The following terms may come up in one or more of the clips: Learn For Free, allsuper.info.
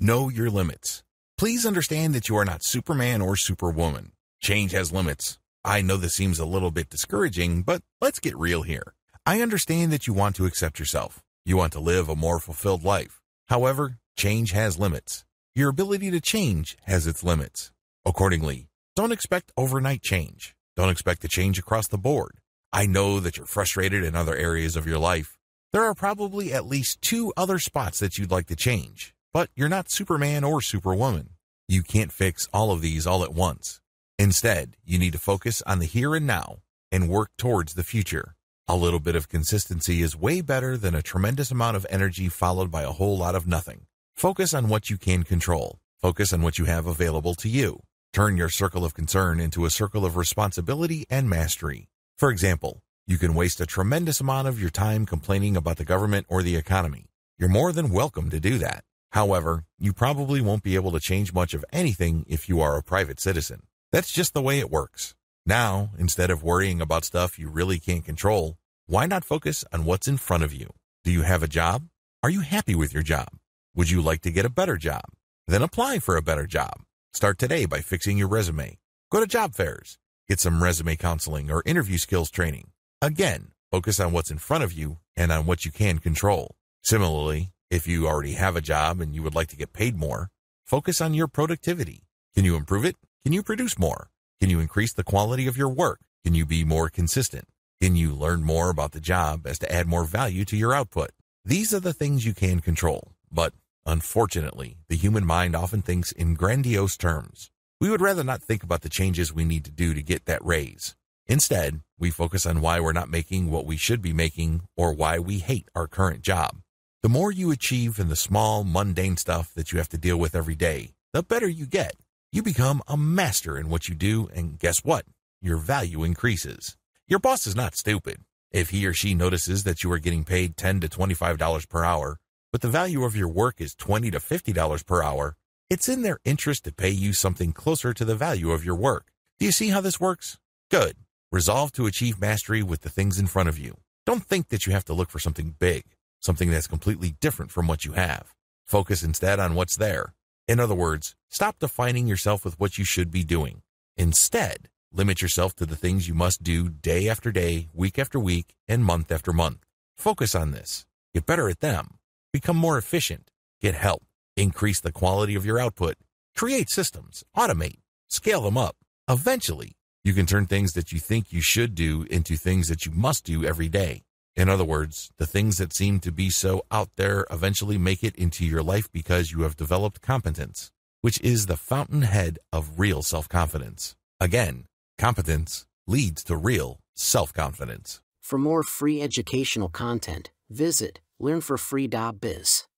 Know your limits. Please understand that you are not Superman or Superwoman. Change has limits. I know this seems a little bit discouraging, but let's get real here. I understand that you want to accept yourself. You want to live a more fulfilled life. However, change has limits. Your ability to change has its limits. Accordingly, don't expect overnight change. Don't expect to change across the board. I know that you're frustrated in other areas of your life. There are probably at least 2 other spots that you'd like to change, but you're not Superman or Superwoman. You can't fix all of these all at once. Instead, you need to focus on the here and now and work towards the future. A little bit of consistency is way better than a tremendous amount of energy followed by a whole lot of nothing. Focus on what you can control. Focus on what you have available to you. Turn your circle of concern into a circle of responsibility and mastery. For example, you can waste a tremendous amount of your time complaining about the government or the economy. You're more than welcome to do that. However, you probably won't be able to change much of anything if you are a private citizen. That's just the way it works. Now, instead of worrying about stuff you really can't control, why not focus on what's in front of you? Do you have a job? Are you happy with your job? Would you like to get a better job? Then apply for a better job. Start today by fixing your resume. Go to job fairs. Get some resume counseling or interview skills training. Again, focus on what's in front of you and on what you can control. Similarly, if you already have a job and you would like to get paid more, focus on your productivity. Can you improve it? Can you produce more? Can you increase the quality of your work? Can you be more consistent? Can you learn more about the job as to add more value to your output? These are the things you can control, but unfortunately, the human mind often thinks in grandiose terms. We would rather not think about the changes we need to do to get that raise. Instead, we focus on why we're not making what we should be making or why we hate our current job. The more you achieve in the small, mundane stuff that you have to deal with every day, the better you get. You become a master in what you do, and guess what? Your value increases. Your boss is not stupid. If he or she notices that you are getting paid $10 to $25 per hour, but the value of your work is $20 to $50 per hour, it's in their interest to pay you something closer to the value of your work. Do you see how this works? Good. Resolve to achieve mastery with the things in front of you. Don't think that you have to look for something big, something that's completely different from what you have. Focus instead on what's there. In other words, stop defining yourself with what you should be doing. Instead, limit yourself to the things you must do day after day, week after week, and month after month. Focus on this. Get better at them. Become more efficient. Get help. Increase the quality of your output. Create systems. Automate. Scale them up. Eventually, you can turn things that you think you should do into things that you must do every day. In other words, the things that seem to be so out there eventually make it into your life because you have developed competence, which is the fountainhead of real self-confidence. Again, competence leads to real self-confidence. For more free educational content, visit learnforfree.biz.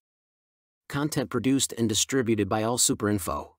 Content produced and distributed by AllSuperInfo.